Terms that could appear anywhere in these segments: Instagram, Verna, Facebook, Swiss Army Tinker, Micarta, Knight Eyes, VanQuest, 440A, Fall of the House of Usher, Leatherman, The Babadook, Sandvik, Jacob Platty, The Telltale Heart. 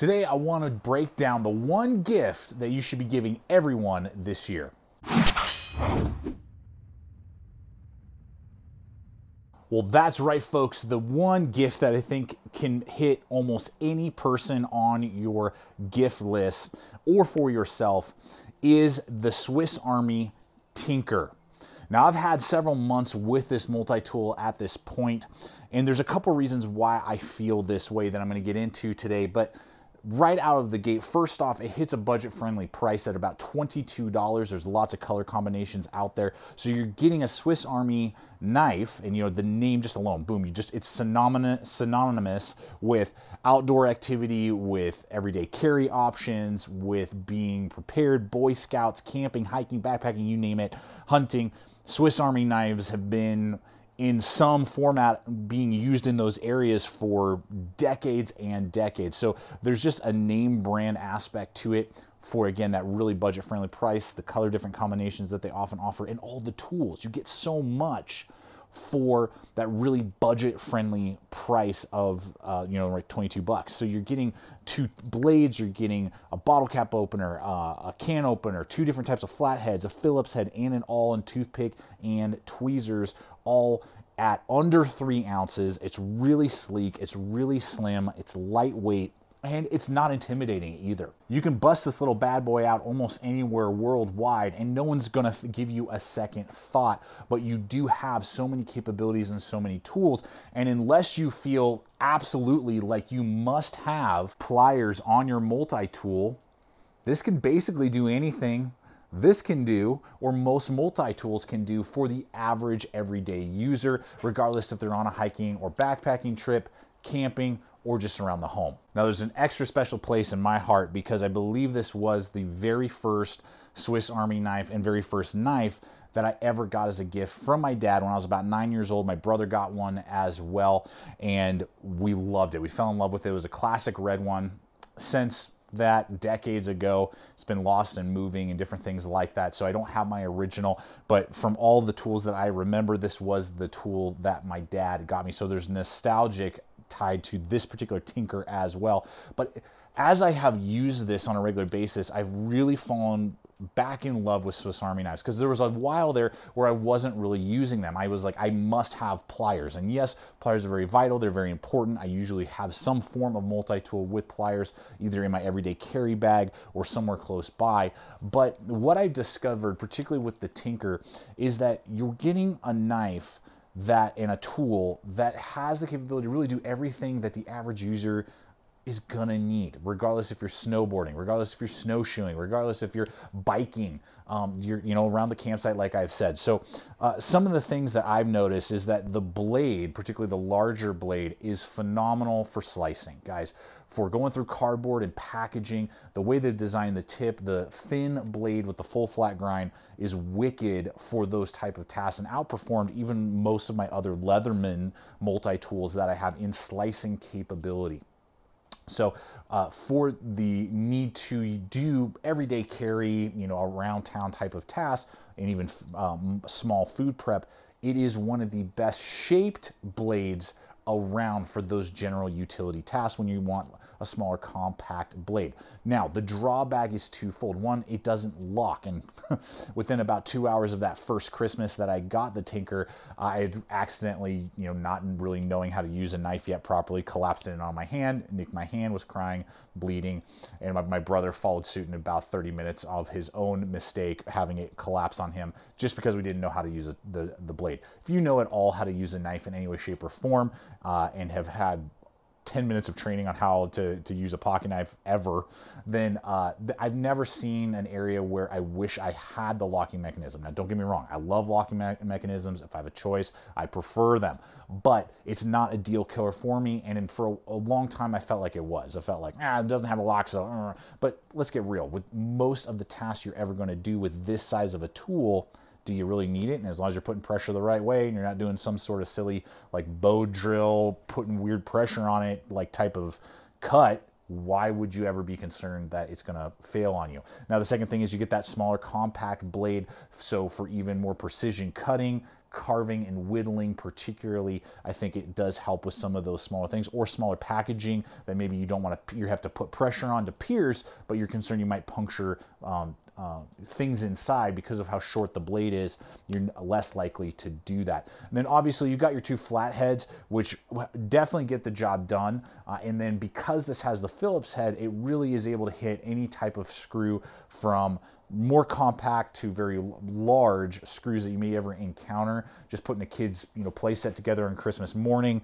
Today, I want to break down the one gift that you should be giving everyone this year. Well, that's right, folks. The one gift that I think can hit almost any person on your gift list or for yourself is the Swiss Army Tinker. Now, I've had several months with this multi-tool at this point, and there's a couple reasons why I feel this way that I'm going to get into today, but right out of the gate, first off, it hits a budget-friendly price at about $22. There's lots of color combinations out there. So you're getting a Swiss Army knife, and you know the name just alone, boom, you just, it's synonymous with outdoor activity, with everyday carry options, with being prepared, Boy Scouts, camping, hiking, backpacking, you name it, hunting. Swiss Army knives have been in some format being used in those areas for decades and decades. So there's just a name brand aspect to it for, again, that really budget friendly price, the color different combinations that they often offer, and all the tools. You get so much for that really budget friendly price of, you know, like 22 bucks. So you're getting two blades, you're getting a bottle cap opener, a can opener, two different types of flatheads, a Phillips head, and an all-in toothpick and tweezers, all at under 3 ounces. It's really sleek, it's really slim, it's lightweight, and it's not intimidating either. You can bust this little bad boy out almost anywhere worldwide, and no one's gonna give you a second thought, but you do have so many capabilities and so many tools, and unless you feel absolutely like you must have pliers on your multi-tool, this can basically do anything this can do, or most multi-tools can do for the average everyday user, regardless if they're on a hiking or backpacking trip, camping, or just around the home. Now, there's an extra special place in my heart because I believe this was the very first Swiss Army knife and very first knife that I ever got as a gift from my dad when I was about 9 years old. My brother got one as well, and we loved it. We fell in love with it. It was a classic red one. Since that decades ago, it's been lost and moving and different things like that, so I don't have my original, but from all the tools that I remember, this was the tool that my dad got me. So there's nostalgic tied to this particular Tinker as well. But as I have used this on a regular basis, I've really fallen back in love with Swiss Army knives, because there was a while there where I wasn't really using them. I was like, I must have pliers. And yes, pliers are very vital, they're very important. I usually have some form of multi-tool with pliers, either in my everyday carry bag or somewhere close by. But what I've discovered, particularly with the Tinker, is that you're getting a knife that, and a tool that has the capability to really do everything that the average user is gonna need, regardless if you're snowboarding, regardless if you're snowshoeing, regardless if you're biking, you know, around the campsite, like I've said. So some of the things that I've noticed is that the blade, particularly the larger blade, is phenomenal for slicing, guys. For going through cardboard and packaging, the way they've designed the tip, the thin blade with the full flat grind is wicked for those type of tasks, and outperformed even most of my other Leatherman multi-tools that I have in slicing capability. So for the need to do everyday carry, you know, around town type of tasks, and even small food prep, it is one of the best shaped blades around for those general utility tasks when you want a smaller compact blade. Now, the drawback is twofold. One, it doesn't lock, and within about 2 hours of that first Christmas that I got the Tinker, I had accidentally, you know, not really knowing how to use a knife yet properly, collapsed it on my hand, nicked my hand, was crying, bleeding, and my brother followed suit in about 30 minutes of his own mistake, having it collapse on him, just because we didn't know how to use the blade. If you know at all how to use a knife in any way, shape, or form, and have had 10 minutes of training on how to use a pocket knife ever, then I've never seen an area where I wish I had the locking mechanism. Now, don't get me wrong, I love locking mechanisms. If I have a choice, I prefer them, but it's not a deal killer for me. And for a long time, I felt like it was. I felt like, it doesn't have a lock, so, but let's get real. With most of the tasks you're ever gonna do with this size of a tool, do you really need it? And as long as you're putting pressure the right way and you're not doing some sort of silly like bow drill, putting weird pressure on it, like type of cut, why would you ever be concerned that it's gonna fail on you? Now, the second thing is you get that smaller compact blade. So for even more precision cutting, carving and whittling particularly, I think it does help with some of those smaller things, or smaller packaging that maybe you don't want to, you have to put pressure on to pierce, but you're concerned you might puncture things inside because of how short the blade is. You're less likely to do that. And then obviously you've got your two flat heads, which definitely get the job done. And then because this has the Phillips head, it really is able to hit any type of screw, from more compact to very large screws that you may ever encounter. Just putting a kid's play set together on Christmas morning,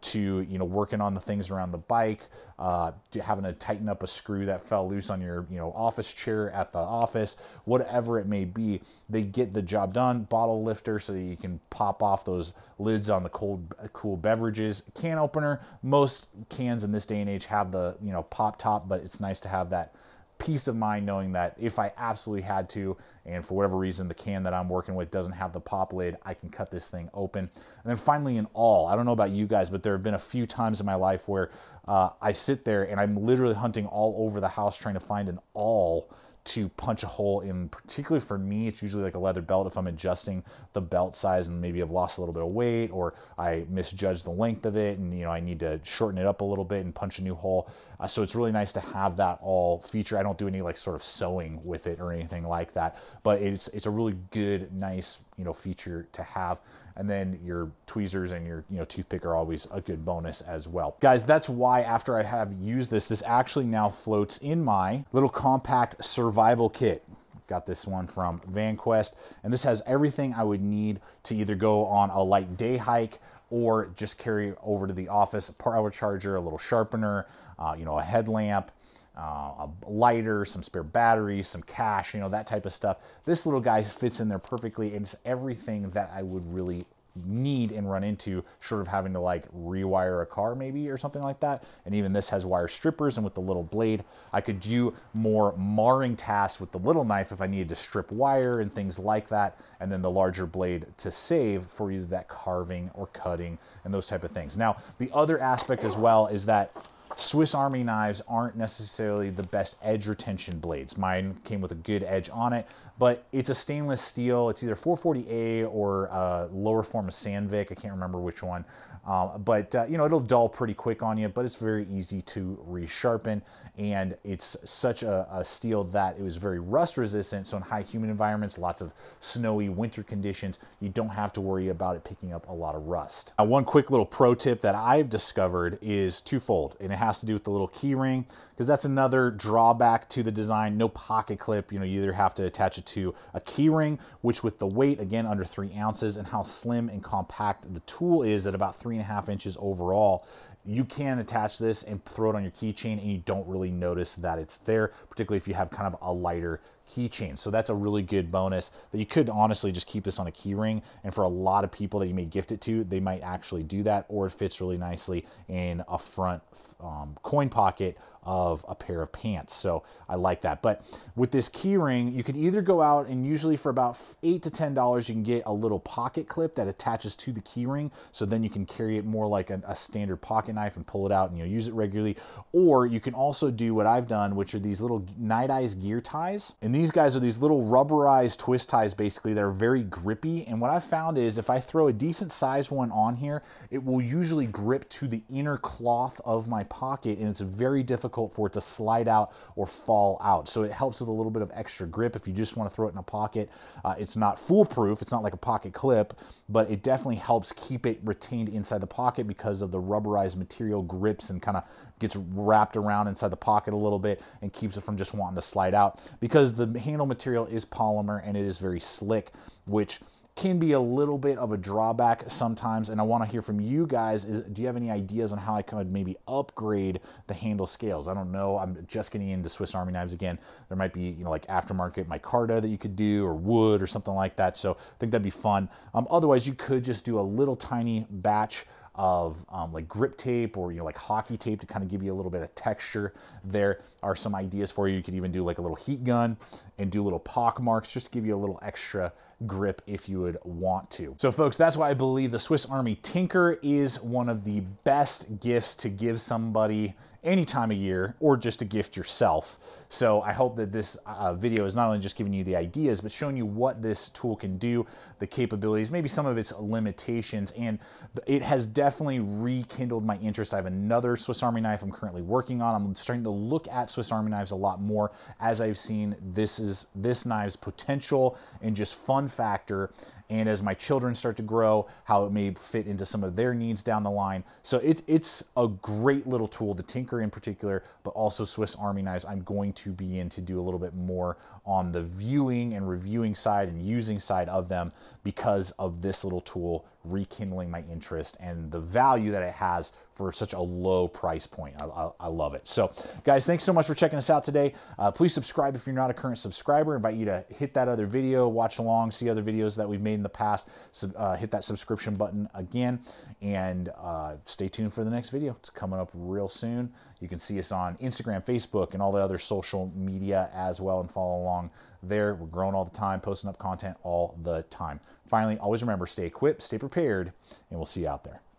to working on the things around the bike, to having to tighten up a screw that fell loose on your office chair at the office, whatever it may be. They get the job done. Bottle lifter so that you can pop off those lids on the cold cool beverages. Can opener. Most cans in this day and age have the pop top, but it's nice to have that peace of mind knowing that if I absolutely had to, and for whatever reason the can that I'm working with doesn't have the pop lid, I can cut this thing open. And then finally an awl. I don't know about you guys, but there have been a few times in my life where I sit there and I'm literally hunting all over the house trying to find an awl to punch a hole in. Particularly for me, it's usually like a leather belt. If I'm adjusting the belt size and maybe I've lost a little bit of weight, or I misjudged the length of it and I need to shorten it up a little bit and punch a new hole. So it's really nice to have that awl feature. I don't do any like sort of sewing with it or anything like that, but it's a really good, nice feature to have. And then your tweezers and your toothpick are always a good bonus as well. Guys, that's why after I have used this, this actually now floats in my little compact survival kit. Got this one from VanQuest, and this has everything I would need to either go on a light day hike or just carry over to the office. A power charger, a little sharpener, a headlamp, a lighter, some spare batteries, some cash, that type of stuff. This little guy fits in there perfectly, and it's everything that I would really need and run into, short of having to like rewire a car maybe or something like that. And even this has wire strippers, and with the little blade I could do more marring tasks with the little knife if I needed to strip wire and things like that, and then the larger blade to save for either that carving or cutting and those type of things. Now the other aspect as well is that Swiss Army knives aren't necessarily the best edge retention blades. Mine came with a good edge on it, but it's a stainless steel. It's either 440A or a lower form of Sandvik. I can't remember which one, it'll dull pretty quick on you, but it's very easy to resharpen. And it's such a steel that it was very rust resistant. So in high humid environments, lots of snowy winter conditions, you don't have to worry about it picking up a lot of rust. Now, one quick little pro tip that I've discovered is twofold, and it has to do with the little key ring, because that's another drawback to the design. No pocket clip. You either have to attach it to a key ring, which with the weight, again, under 3 ounces, and how slim and compact the tool is at about 3.5 inches overall, you can attach this and throw it on your keychain and you don't really notice that it's there, particularly if you have kind of a lighter keychain. So that's a really good bonus, that you could honestly just keep this on a key ring. And for a lot of people that you may gift it to, they might actually do that, or it fits really nicely in a front coin pocket of a pair of pants. So I like that. But with this key ring, you can either go out and usually for about $8 to $10, you can get a little pocket clip that attaches to the key ring. So then you can carry it more like a standard pocket knife and pull it out and you'll use it regularly. Or you can also do what I've done, which are these little Knight Eyes gear ties. And these guys are these little rubberized twist ties, basically, that are very grippy. And what I found is if I throw a decent size one on here, it will usually grip to the inner cloth of my pocket, and it's very difficult for it to slide out or fall out. So it helps with a little bit of extra grip if you just want to throw it in a pocket. It's not foolproof. It's not like a pocket clip, but it definitely helps keep it retained inside the pocket because of the rubberized material grips and kind of gets wrapped around inside the pocket a little bit and keeps it from just wanting to slide out, because the handle material is polymer and it is very slick, which can be a little bit of a drawback sometimes. And I want to hear from you guys. Do you have any ideas on how I could maybe upgrade the handle scales? I don't know. I'm just getting into Swiss Army knives again. There might be, like aftermarket micarta that you could do, or wood or something like that. So I think that'd be fun. Otherwise, you could just do a little tiny batch of like grip tape, or like hockey tape, to kind of give you a little bit of texture. There are some ideas for you. You could even do like a little heat gun and do little pock marks, just to give you a little extra grip if you would want to. So folks, that's why I believe the Swiss Army Tinker is one of the best gifts to give somebody any time of year, or just to gift yourself. So I hope that this video is not only just giving you the ideas, but showing you what this tool can do, the capabilities, maybe some of its limitations, and it has definitely rekindled my interest. I have another Swiss Army knife I'm currently working on. I'm starting to look at Swiss Army knives a lot more as I've seen this knife's potential and just fun factor, and as my children start to grow, how it may fit into some of their needs down the line. So it's a great little tool, the Tinker in particular, but also Swiss Army knives. I'm going to be in to do a little bit more on the viewing and reviewing side and using side of them because of this little tool rekindling my interest and the value that it has for such a low price point. I love it. So guys, thanks so much for checking us out today. Please subscribe if you're not a current subscriber. I invite you to hit that other video, watch along, see other videos that we've made in the past. Hit that subscription button again, and stay tuned for the next video. It's coming up real soon. You can see us on Instagram, Facebook, and all the other social media as well, and follow along there. We're growing all the time, posting up content all the time. Finally, always remember, stay equipped, stay prepared, and we'll see you out there.